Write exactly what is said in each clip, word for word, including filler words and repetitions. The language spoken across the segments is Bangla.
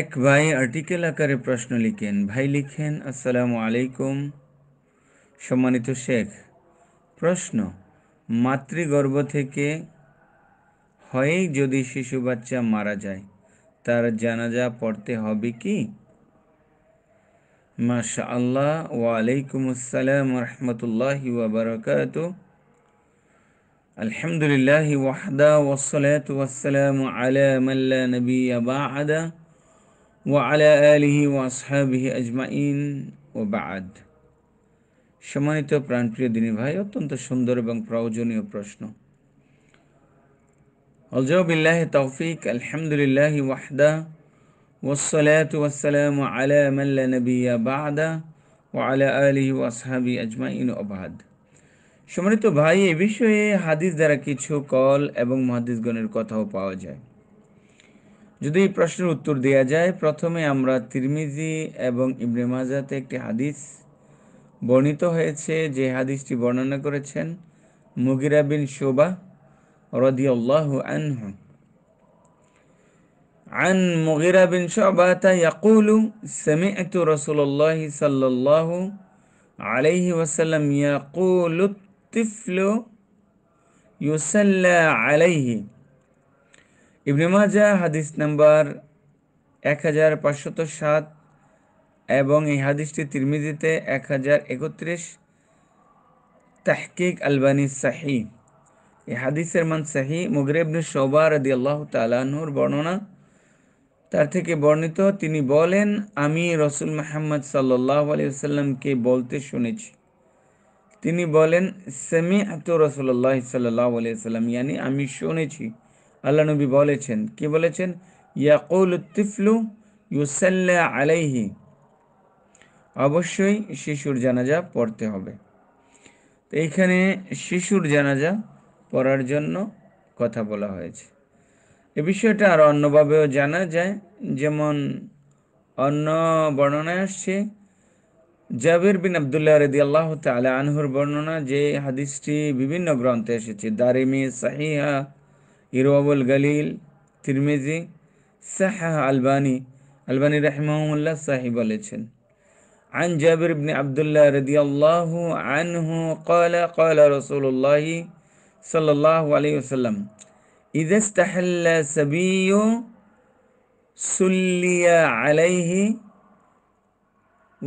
এক ভাই আর্টিকেল আকারে প্রশ্ন লিখেন। ভাই লিখেন, আসসালামু আলাইকুম সম্মানিত শেখ, প্রশ্ন, মাতৃগর্ভ থেকে হয়েই যদি শিশু বাচ্চা মারা যায় তার জানাজা পড়তে হবে কি? মাশাআল্লাহ, ওয়ালাইকুম আসসালাম রহমতুল্লাহি ওয়া বারাকাতু। আলহামদুলিল্লাহ ওয়াহদা ওয়াসসালাতু ওয়াসসালামু আলা মান লা নাবিয়্যা বা'দা ওয়া আলা আলিহি ওয়া আসহাবিহি আজমাইন ওয়া বা'দ। সম্মানিত প্রাণপ্রিয় দিনী ভাই, অত্যন্ত সুন্দর এবং প্রয়োজনীয় প্রশ্ন। আলজা বিল্লাহি তাওফিক, আলহামদুলিল্লাহি ওয়াহদা ওয়াসসালাতু ওয়াসসালামু আলা মান লা নাবিয়্যা বা'দা ওয়া আলা আলিহি ওয়া আসহাবিহি আজমাইন ওয়া বা'দ। সম্মানিত ভাই, এই বিষয়ে হাদিস দ্বারা কিছু কল এবং মুহাদ্দিসগণের কথাও পাওয়া যায়। যদি এই প্রশ্নের উত্তর দেয়া যায়, প্রথমে আমরা তিরমিজি এবং ইবনে মাজাহতে একটি হাদিস বর্ণিত হয়েছে, যে হাদিসটি বর্ণনা করেছেন মুগীরা বিন শুবা রাদিয়াল্লাহু আনহু। عن مغيرة بن شعبة يقول سمعت رسول الله صلى الله عليه وسلم يقول الطفل يصلى عليه। ইবনে মাজাহ হাদিস নাম্বার এক হাজার পাঁচশত সাত এবং এই হাদিসটি তিরমিজিতে এক হাজার একত্রিশ, তাহকিক আলবানি সাহি। এই হাদিসের মান সাহি। মুগীরা ইবনে শুবা রাদিয়াল্লাহু তাআলা আনহুর বর্ণনা, তার থেকে বর্ণিত, তিনি বলেন, আমি রসুল মুহাম্মদ সাল্লাল্লাহু আলাইহি ওয়াসাল্লামকে বলতে শুনেছি। তিনি বলেন সামি'তু রাসূলুল্লাহ সাল্লাল্লাহু আলাইহি ওয়াসাল্লাম, মানে আমি শুনেছি আল্লাহ নবী বলেছেন। কি বলেছেন? ইয়াকুলুত তিফলু ইউসাল্লা আলাইহি, অবশ্যই শিশুর জানাজা পড়তে হবে। তো এইখানে শিশুর জানাজা পড়ার জন্য কথা বলা হয়েছে। এ বিষয়টা আরও অন্যভাবেও জানা যায়, যেমন অন্য বর্ণনায় আসছে জাবির বিন আবদুল্লাহ রাদিয়াল্লাহু তাআলা আনহুর বর্ণনা, যে হাদিসটি বিভিন্ন গ্রন্থে এসেছে, দারিমি, সাহিহা, ইরওয়াউল গালিল, তিরমিজি, সাহাহ আলবানী, আলবানী রাহিমাহুল্লাহ সাহি বলেছেন। عن جابر بن عبد الله رضي الله عنه قال قال رسول الله صلى الله عليه وسلم إذا استحل سبي صلي عليه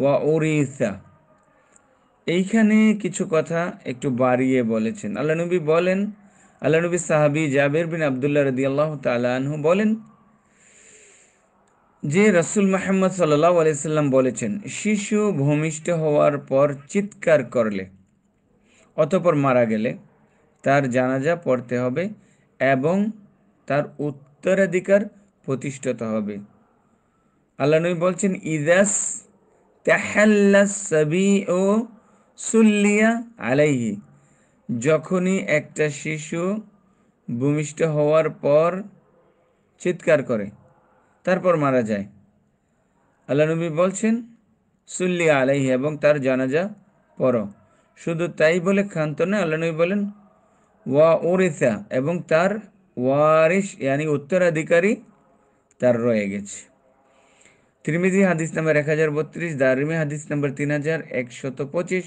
وأريث। এইখানে কিছু কথা একটু বাড়িয়ে বলেছেন আল্লাহ নবী। বলেন আল্লাহ নবী সাহাবী জাবির বিন আবদুল্লাহ রাদিয়াল্লাহু তাআলা আনহু বলেন যে রাসূল মুহাম্মদ সাল্লাল্লাহু আলাইহি সাল্লাম বলেছেন, শিশু ভূমিষ্ঠ হওয়ার পর চিৎকার করলে অতঃপর মারা গেলে তার জানাজা পড়তে হবে এবং তার উত্তরাধিকার প্রতিষ্ঠিত হবে। আল্লাহ নবী বলছেন ইযাস তাহাল্লাস সাবিউ সুল্লিয়া আলাইহি, যখনই একটা শিশু ভূমিষ্ঠ হওয়ার পর চিৎকার করে তারপর মারা যায়, আল্লাহ নবী বলছেন সুল্লি আলাইহি, এবং তার জানাজা পড়ো। শুধু তাই বলে ক্ষান্ত নয়, আল্লাহ নবী বলেন ওয়া উরিসা, এবং তার ওয়ারিশ ইয়ানি উত্তরাধিকারী তার রয়ে গেছে। তিরমিজি হাদিস নাম্বার এক হাজার বত্রিশ, দারমি হাদিস নাম্বার তিন হাজার একশত পঁচিশ,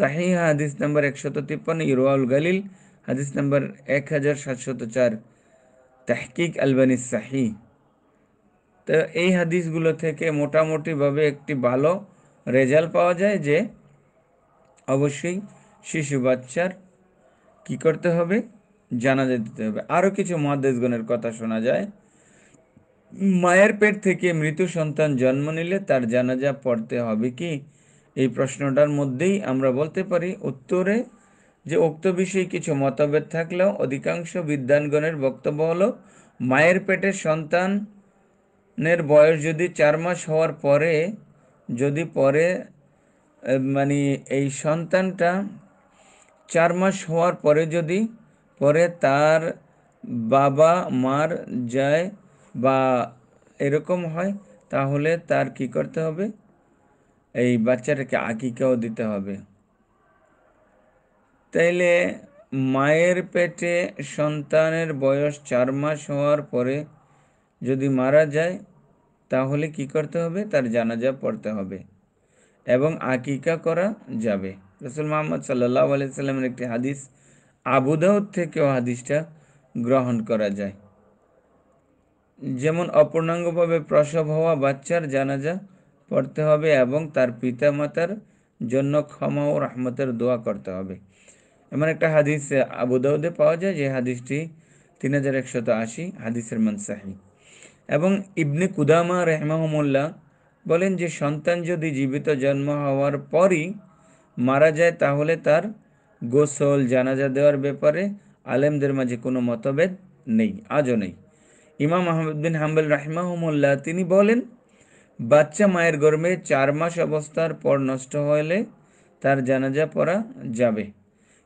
সাহিহা হাদিস নাম্বার একশত তিপ্পান্ন, ইরওয়াউল গালিল হাদিস নাম্বার এক হাজার সাতশত চার, তাহকিক আলবানি সাহি। তো এই হাদিসগুলো থেকে মোটামুটিভাবে একটি ভালো রেজাল্ট পাওয়া যায় যে অবশ্যই শিশু বাচ্চার কি করতে হবে, জানাজা দিতে হবে। আরও কিছু মুহাদ্দিসগণের কথা শোনা যায়, মায়ের পেট থেকে মৃত সন্তান জন্ম নিলে তার জানাজা পড়তে হবে কি? এই প্রশ্নটার মধ্যেই আমরা বলতে পারি উত্তরে যে উক্ত বিষয়ে কিছু মতভেদ থাকলেও অধিকাংশ বিদ্বানগণের বক্তব্য হলো মায়ের পেটের সন্তানের বয়স যদি চার মাস হওয়ার পরে যদি পরে মানে এই সন্তানটা চার মাস হওয়ার পরে যদি পরে তার বাবা মার যায় বা এরকম হয়, তাহলে তার কি করতে হবে, এই বাচ্চাটাকে আকিকাও দিতে হবে। তাইলে মায়ের পেটে সন্তানের বয়স চার মাস হওয়ার পরে যদি মারা যায়, তাহলে কি করতে হবে তার জানাজা পড়তে হবে এবং আকিকা করা যাবে রাসূল মুহাম্মদ সাল্লাল্লাহু আলাইহি সাল্লামের একটি হাদিস আবু দাউদ থেকেও হাদিসটা গ্রহণ করা যায় যেমন অপূর্ণাঙ্গভাবে প্রসব হওয়া বাচ্চার জানাজা পড়তে হবে এবং তার পিতামাতার জন্য ক্ষমা ও রহমতের দোয়া করতে হবে এমন একটা হাদিস আবু দাউদে পাওয়া যায় যে হাদিসটি তিন হাজার একশো আশি হাদিসের মান সহিহ এবং ইবনে কুদামা রাহিমাহুল্লাহ বলেন যে সন্তান যদি জীবিত জন্ম হওয়ার পরই মারা যায় তাহলে তার গোসল জানাজা দেওয়ার ব্যাপারে আলেমদের মাঝে কোনো মতভেদ নেই আজও নেই ইমাম আহমদ বিন হাম্বল রাহিমাহুল্লাহ তিনি বলেন বাচ্চা মায়ের গর্ভে চার মাস অবস্থার পর নষ্ট হলে তার জানাজা পড়া যাবে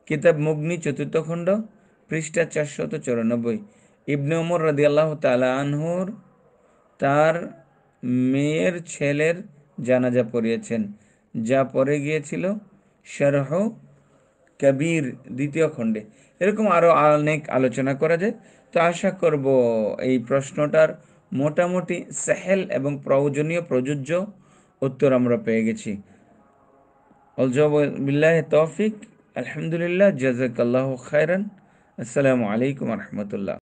কিতাব মুগনি চতুর্থ খণ্ড পৃষ্ঠা চারশত চুরানব্বই ইবনে ওমর রাদিয়াল্লাহু তাআলা আনহুর তার মেয়ের ছেলের জানাজা পড়িয়েছেন যা পড়ে গিয়েছিল শারহ কবির দ্বিতীয় খণ্ডে এরকম আরো অনেক আলোচনা করা যায় তো আশা করব এই প্রশ্নটার মোটামুটি সহল এবং প্রয়োজনীয় প্রযোজ্য উত্তর আমরা পেয়ে গেছি বিল্লাহি তৌফিক আলহামদুলিল্লাহ জাযাকাল্লাহু খাইরান আসসালামু আলাইকুম ওয়া রাহমাতুল্লাহ